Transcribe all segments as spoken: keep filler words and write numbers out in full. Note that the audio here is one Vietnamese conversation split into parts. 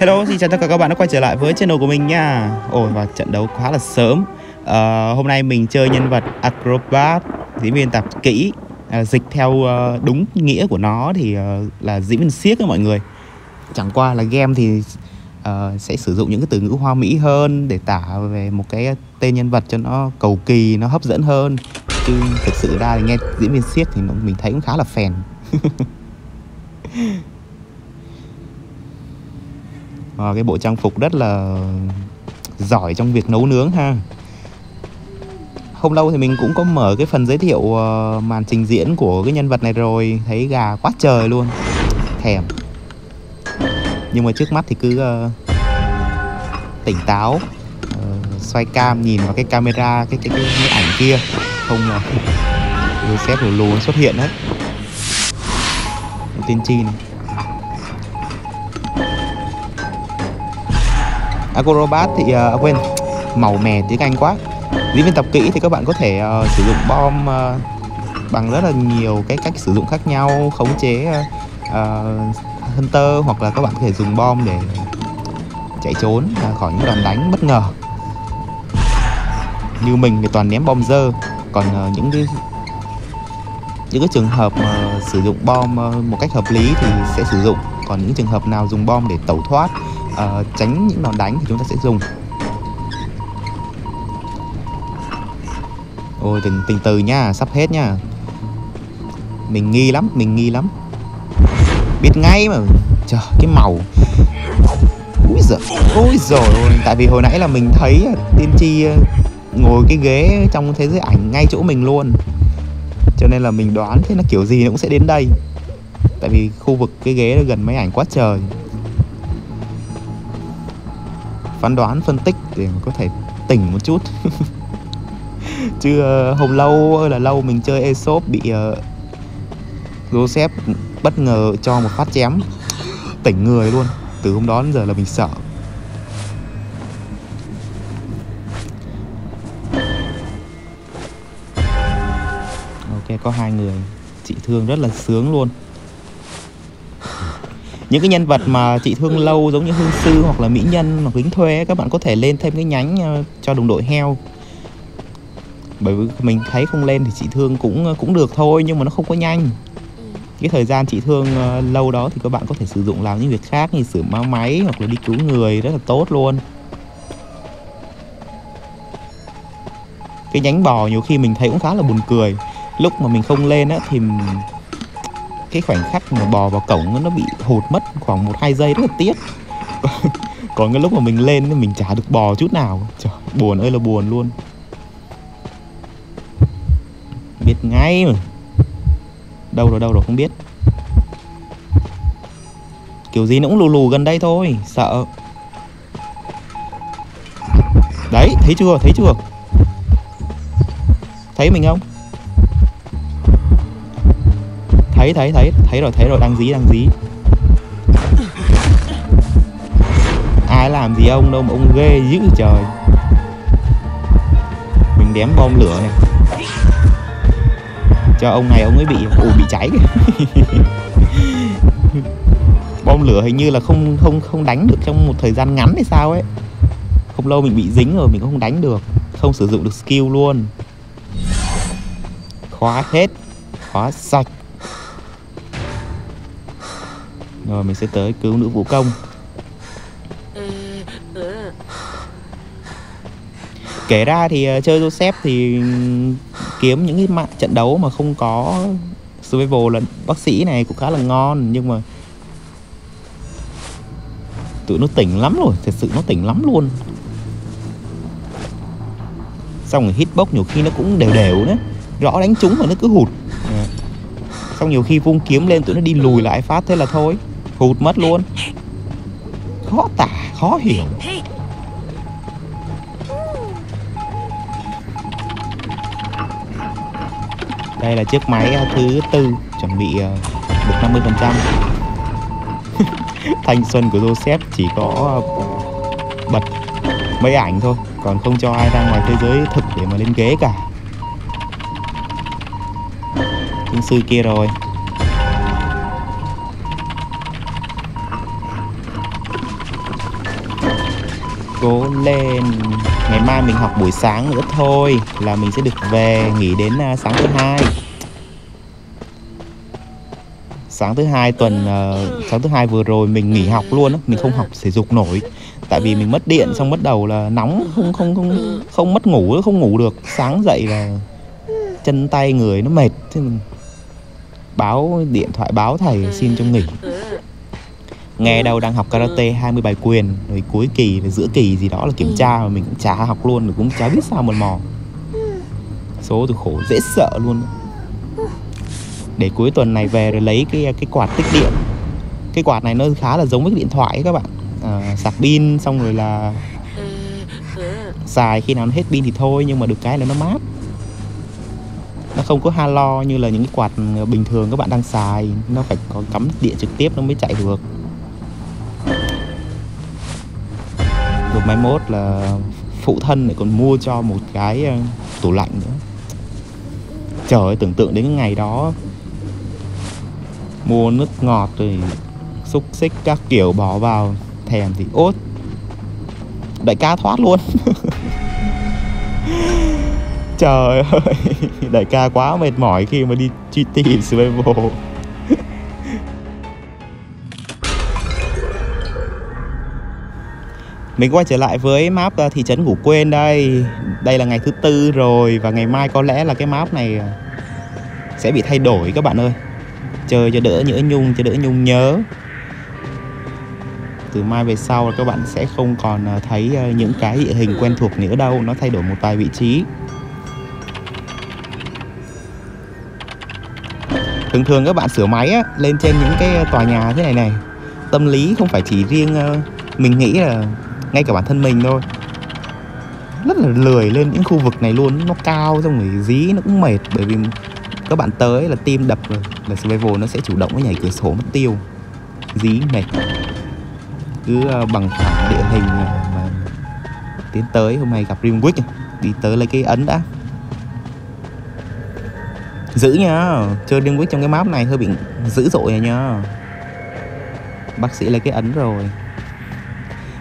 Hello, xin chào tất cả các bạn đã quay trở lại với channel của mình nha. Ôi, và trận đấu khá là sớm. à, Hôm nay mình chơi nhân vật Acrobat, diễn viên tạp kỹ. à, Dịch theo uh, đúng nghĩa của nó thì uh, là diễn viên siếc đó mọi người. Chẳng qua là game thì uh, sẽ sử dụng những cái từ ngữ hoa mỹ hơn để tả về một cái tên nhân vật cho nó cầu kỳ, nó hấp dẫn hơn. Chứ thực sự ra thì nghe diễn viên siếc thì mình thấy cũng khá là phèn. À, cái bộ trang phục rất là giỏi trong việc nấu nướng ha. Hôm lâu thì mình cũng có mở cái phần giới thiệu uh, màn trình diễn của cái nhân vật này rồi. Thấy gà quá trời luôn, thèm. Nhưng mà trước mắt thì cứ uh, tỉnh táo, uh, xoay cam nhìn vào cái camera, cái cái, cái, cái ảnh kia. Không là uh, Josef rồi lù xuất hiện hết. Tiên tri này. Acrobat thì à, quên, màu mè tiếng Anh quá. Diễn viên tập kỹ thì các bạn có thể à, sử dụng bom à, bằng rất là nhiều cái cách sử dụng khác nhau, khống chế à, hunter, hoặc là các bạn có thể dùng bom để chạy trốn à, khỏi những đòn đánh bất ngờ. Như mình thì toàn ném bom dơ, còn à, những cái những cái trường hợp mà sử dụng bom một cách hợp lý thì sẽ sử dụng, còn những trường hợp nào dùng bom để tẩu thoát, Uh, tránh những đòn đánh thì chúng ta sẽ dùng. Ôi, tình, tình từ nha, sắp hết nha. Mình nghi lắm, mình nghi lắm. Biết ngay mà. Trời, cái màu. Úi giời, úi giời. Tại vì hồi nãy là mình thấy tiên tri ngồi cái ghế trong thế giới ảnh ngay chỗ mình luôn. Cho nên là mình đoán thế là kiểu gì nó cũng sẽ đến đây. Tại vì khu vực cái ghế nó gần máy ảnh quá trời. Phán đoán, phân tích để có thể tỉnh một chút. Chứ uh, hôm lâu ơi là lâu mình chơi Aesop bị uh, Josef bất ngờ cho một phát chém tỉnh người luôn. Từ hôm đó đến giờ là mình sợ. Ok, có hai người chị thương rất là sướng luôn. Những cái nhân vật mà chị thương lâu giống như hương sư hoặc là mỹ nhân hoặc lính thuê, các bạn có thể lên thêm cái nhánh cho đồng đội heo. Bởi vì mình thấy không lên thì chị thương cũng cũng được thôi, nhưng mà nó không có nhanh. Cái thời gian chị thương lâu đó thì các bạn có thể sử dụng làm những việc khác như sửa má máy hoặc là đi cứu người rất là tốt luôn. Cái nhánh bò nhiều khi mình thấy cũng khá là buồn cười. Lúc mà mình không lên á thì cái khoảnh khắc mà bò vào cổng nó bị hụt mất khoảng một hai giây, rất là tiếc. Còn cái lúc mà mình lên thì mình chả được bò chút nào. Trời, buồn ơi là buồn luôn. Biết ngay mà. Đâu rồi, đâu rồi, không biết. Kiểu gì nó cũng lù lù gần đây thôi, sợ. Đấy, thấy chưa, thấy chưa? Thấy mình không? Thấy, thấy, thấy, thấy rồi, thấy rồi, đang dí, đang dí. Ai làm gì ông đâu mà ông ghê dữ trời. Mình đếm bom lửa này cho ông này, ông ấy bị, ủ bị cháy. Bom lửa hình như là không không không đánh được trong một thời gian ngắn hay sao ấy. Không lâu mình bị dính rồi, mình cũng không đánh được, không sử dụng được skill luôn. Khóa hết, khóa sạch. Rồi mình sẽ tới cứu nữ vũ công. Kể ra thì chơi Josef thì kiếm những cái mạng trận đấu mà không có survival là bác sĩ này cũng khá là ngon. Nhưng mà tụi nó tỉnh lắm rồi, thật sự nó tỉnh lắm luôn. Xong rồi hitbox nhiều khi nó cũng đều đều nữa, rõ đánh trúng mà nó cứ hụt. Xong nhiều khi vung kiếm lên tụi nó đi lùi lại phát, thế là thôi hụt mất luôn. Khó tả, khó hiểu. Đây là chiếc máy thứ tư, chuẩn bị được năm mươi phần trăm. Thanh xuân của Josef chỉ có bật máy ảnh thôi, còn không cho ai ra ngoài thế giới thực để mà lên ghế cả. Hương sư kia rồi. cố lên. Ngày mai mình học buổi sáng nữa thôi là mình sẽ được về nghỉ đến sáng thứ hai. Sáng thứ hai tuần uh, sáng thứ hai vừa rồi mình nghỉ học luôn á, mình không học thể dục nổi. Tại vì mình mất điện xong mất đầu là nóng, không không không không mất ngủ, không ngủ được. Sáng dậy là chân tay người nó mệt, thế mình báo điện thoại báo thầy xin cho nghỉ. Nghe đâu đang học karate hai mươi bài quyền, rồi cuối kỳ rồi giữa kỳ gì đó là kiểm tra mà mình cũng chả học luôn, rồi cũng chả biết sao mòn mò. Số từ khổ dễ sợ luôn. Để cuối tuần này về rồi lấy cái cái quạt tích điện. Cái quạt này nó khá là giống với cái điện thoại ấy các bạn. À, sạc pin xong rồi là xài khi nào nó hết pin thì thôi, nhưng mà được cái là nó mát. Nó không có halo như là những cái quạt bình thường các bạn đang xài, nó phải có cắm điện trực tiếp nó mới chạy được. Rồi mai mốt là phụ thân lại còn mua cho một cái tủ lạnh nữa. Trời ơi, tưởng tượng đến cái ngày đó mua nước ngọt rồi xúc xích các kiểu bỏ vào, thèm thì ốt, đại ca thoát luôn. Trời ơi, đại ca quá mệt mỏi khi mà đi truy tìm survival. Mình quay trở lại với map thị trấn Ngủ Quên đây. Đây là ngày thứ tư rồi, và ngày mai có lẽ là cái map này sẽ bị thay đổi các bạn ơi. Chơi cho đỡ nhỡ nhung, cho đỡ nhung nhớ. Từ mai về sau các bạn sẽ không còn thấy những cái địa hình quen thuộc nữa đâu, nó thay đổi một vài vị trí. Thường thường các bạn sửa máy á, lên trên những cái tòa nhà thế này này, tâm lý không phải chỉ riêng mình nghĩ, là ngay cả bản thân mình thôi, rất là lười lên những khu vực này luôn. Nó cao xong rồi dí nó cũng mệt, bởi vì các bạn tới là tim đập rồi, là survival nó sẽ chủ động với nhảy cửa sổ mất tiêu. Dí mệt, cứ bằng phẳng địa hình mà tiến tới. Hôm nay gặp Ringwick, đi tới lấy cái ấn đã. Dữ nha, chơi Dream Witch trong cái map này hơi bị dữ dội rồi nha. Bác sĩ lấy cái ấn rồi.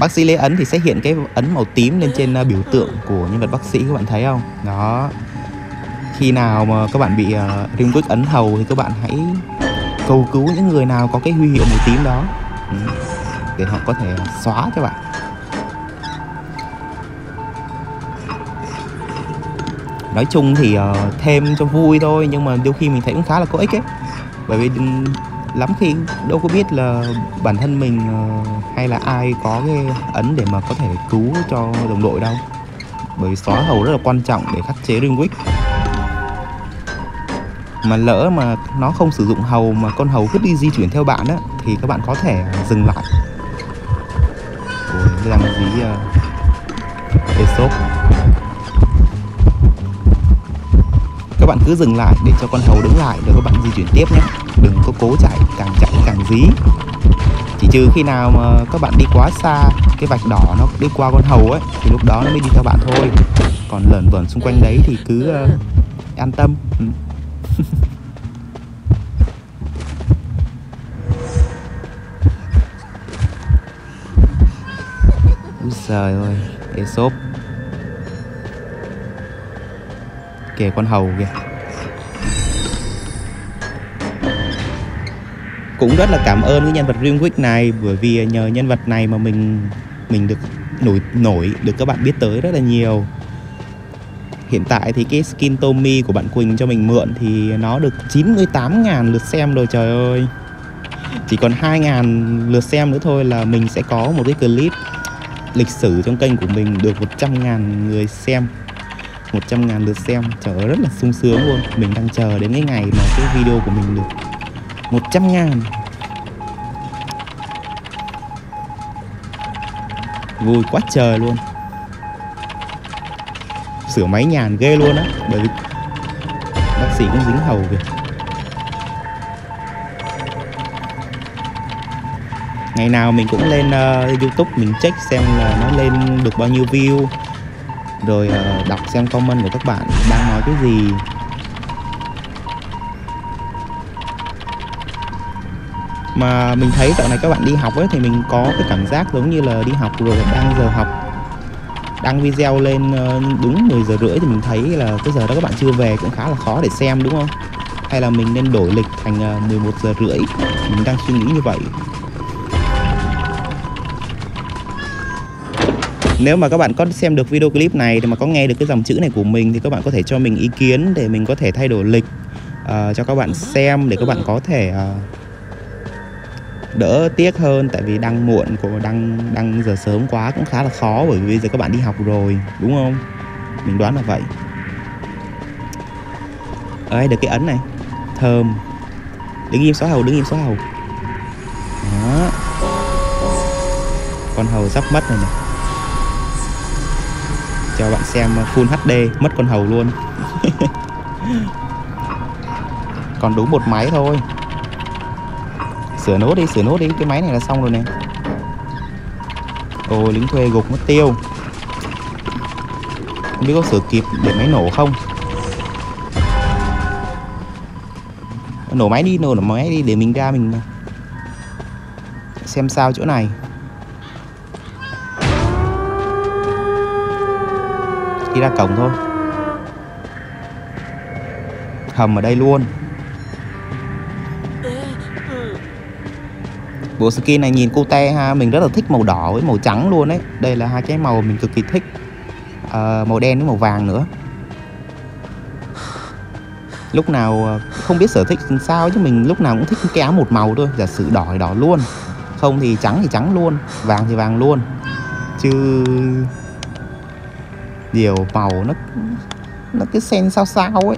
Bác sĩ lấy ấn thì sẽ hiện cái ấn màu tím lên trên biểu tượng của nhân vật bác sĩ, các bạn thấy không? Đó. Khi nào mà các bạn bị uh, Dream Witch ấn hầu thì các bạn hãy cầu cứu những người nào có cái huy hiệu màu tím đó, để họ có thể xóa cho bạn. Nói chung thì uh, thêm cho vui thôi, nhưng mà đôi khi mình thấy cũng khá là có ích ấy. Bởi vì lắm khi đâu có biết là bản thân mình uh, hay là ai có cái ấn để mà có thể cứu cho đồng đội đâu. Bởi vì xóa hầu rất là quan trọng để khắc chế Ringwick. Mà lỡ mà nó không sử dụng hầu mà con hầu cứ đi di chuyển theo bạn á, thì các bạn có thể dừng lại. Ôi, làm gì uh, Aesop. Các bạn cứ dừng lại để cho con hầu đứng lại rồi các bạn di chuyển tiếp nhé. Đừng có cố chạy, càng chạy càng dí. Chỉ trừ khi nào mà các bạn đi quá xa, cái vạch đỏ nó đi qua con hầu ấy, thì lúc đó nó mới đi theo bạn thôi. Còn lởn vởn xung quanh đấy thì cứ uh, an tâm. Úi giời ơi, Aesop. Kìa con hầu kìa. Cũng rất là cảm ơn cái nhân vật Ringwick này, bởi vì nhờ nhân vật này mà mình mình được nổi nổi được các bạn biết tới rất là nhiều. Hiện tại thì cái skin Tommy của bạn Quỳnh cho mình mượn thì nó được chín mươi tám nghìn lượt xem rồi, trời ơi. Chỉ còn hai nghìn lượt xem nữa thôi là mình sẽ có một cái clip lịch sử trong kênh của mình được một trăm nghìn người xem. một trăm nghìn lượt xem, trời ơi, rất là sung sướng luôn. Mình đang chờ đến cái ngày mà cái video của mình được một trăm nghìn. Vui quá trời luôn. Sửa máy nhàn ghê luôn á. Bởi vì bác sĩ cũng dính hầu kìa. Ngày nào mình cũng lên uh, YouTube mình check xem là nó lên được bao nhiêu view, rồi uh, đọc xem comment của các bạn đang nói cái gì. Mà mình thấy dạo này các bạn đi học ấy, thì mình có cái cảm giác giống như là đi học rồi đang giờ học đăng video lên đúng mười giờ rưỡi thì mình thấy là tới giờ đó các bạn chưa về, cũng khá là khó để xem đúng không? Hay là mình nên đổi lịch thành mười một giờ rưỡi, mình đang suy nghĩ như vậy. Nếu mà các bạn có xem được video clip này thì mà có nghe được cái dòng chữ này của mình thì các bạn có thể cho mình ý kiến để mình có thể thay đổi lịch uh, cho các bạn xem, để các bạn có thể uh, đỡ tiếc hơn. Tại vì đăng muộn, của đăng đăng giờ sớm quá cũng khá là khó, bởi vì bây giờ các bạn đi học rồi đúng không? Mình đoán là vậy. Đấy, được cái ấn này thơm. Đứng im xóa hầu, đứng im xóa hầu. Đó. Con hầu sắp mất rồi này. Cho bạn xem full hát đê, mất con hầu luôn. Còn đúng một máy thôi. Sửa nốt đi, sửa nốt đi, cái máy này là xong rồi nè. Ôi, lính thuê gục mất tiêu. Không biết có sửa kịp để máy nổ không. Nổ máy đi, nổ máy đi để mình ra mình xem sao chỗ này. Đi ra cổng thôi. Hầm ở đây luôn. Bộ skin này nhìn cute ha. Mình rất là thích màu đỏ với màu trắng luôn đấy. Đây là hai cái màu mình cực kỳ thích. à, Màu đen với màu vàng nữa. Lúc nào không biết sở thích sao, chứ mình lúc nào cũng thích cái áo một màu thôi. Giả sử đỏ thì đỏ luôn, không thì trắng thì trắng luôn, vàng thì vàng luôn. Chứ nhiều màu nó nó cứ xen sao sao ấy.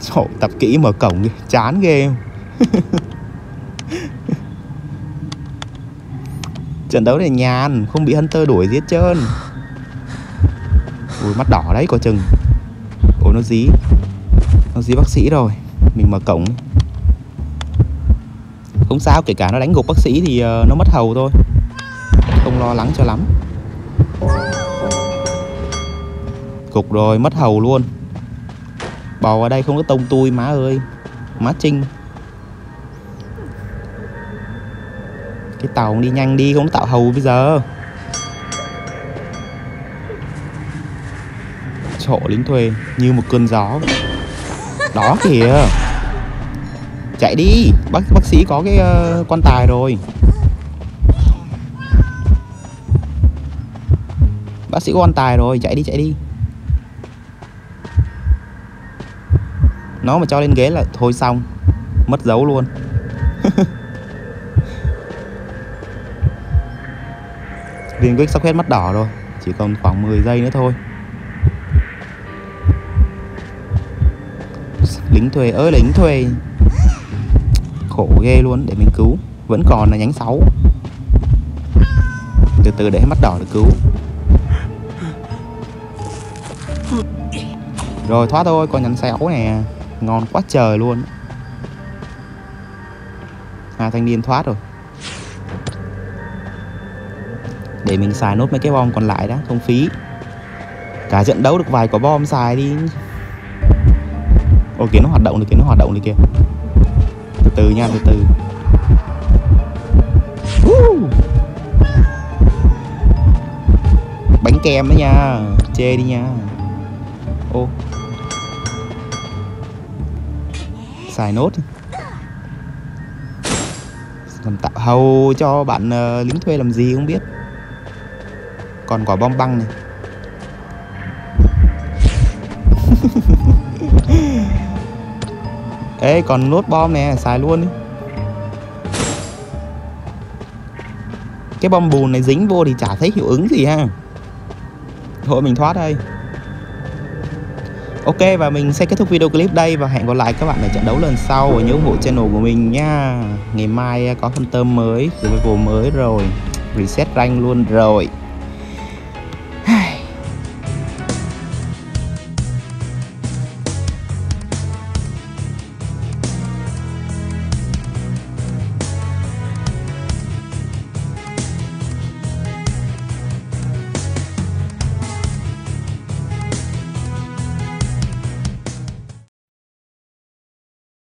Trời, tập kỹ mở cổng đi, chán ghê. Trận đấu này nhàn, không bị Hunter đuổi giết trơn. Ui, mắt đỏ đấy coi chừng. Ôi, nó dí. Nó dí bác sĩ rồi. Mình mở cổng. Không sao, kể cả nó đánh gục bác sĩ thì nó mất hầu thôi. Không lo lắng cho lắm. Cục rồi, mất hầu luôn. Bò ở đây không có tông tui, má ơi. Má Trinh. Cái tàu đi nhanh đi, không tạo hầu bây giờ. Trộ lính thuê như một cơn gió. Đó kìa. Chạy đi, bác bác sĩ có cái uh, quan tài rồi. Bác sĩ có quan tài rồi, chạy đi, chạy đi. Nó mà cho lên ghế là thôi xong. Mất dấu luôn. Ringwick sắp hết mắt đỏ rồi. Chỉ còn khoảng mười giây nữa thôi. Lính thuê ơi, lính thuê. Khổ ghê luôn, để mình cứu. Vẫn còn là nhánh sáu. Từ từ để hết mắt đỏ được cứu. Rồi thoát thôi, còn nhánh sáu nè. Ngon quá trời luôn. À, thanh niên thoát rồi. Để mình xài nốt mấy cái bom còn lại đó, không phí. Cả trận đấu được vài quả bom xài đi. Ôi, kìa nó hoạt động được, kìa nó hoạt động được kìa. Từ từ nha, từ từ. uh. Bánh kem đó nha. Chê đi nha. Ô, xài nốt. Làm tạo hầu cho bạn uh, lính thuê làm gì không biết. Còn quả bom băng này. Ê, còn nốt bom nè, xài luôn đi. Cái bom bùn này dính vô thì chả thấy hiệu ứng gì ha. Thôi mình thoát đây. Ok, và mình sẽ kết thúc video clip đây. Và hẹn gặp lại các bạn ở trận đấu lần sau. Và nhớ ủng hộ channel của mình nha. Ngày mai có Hunter mới, Survival mới rồi. Reset rank luôn rồi.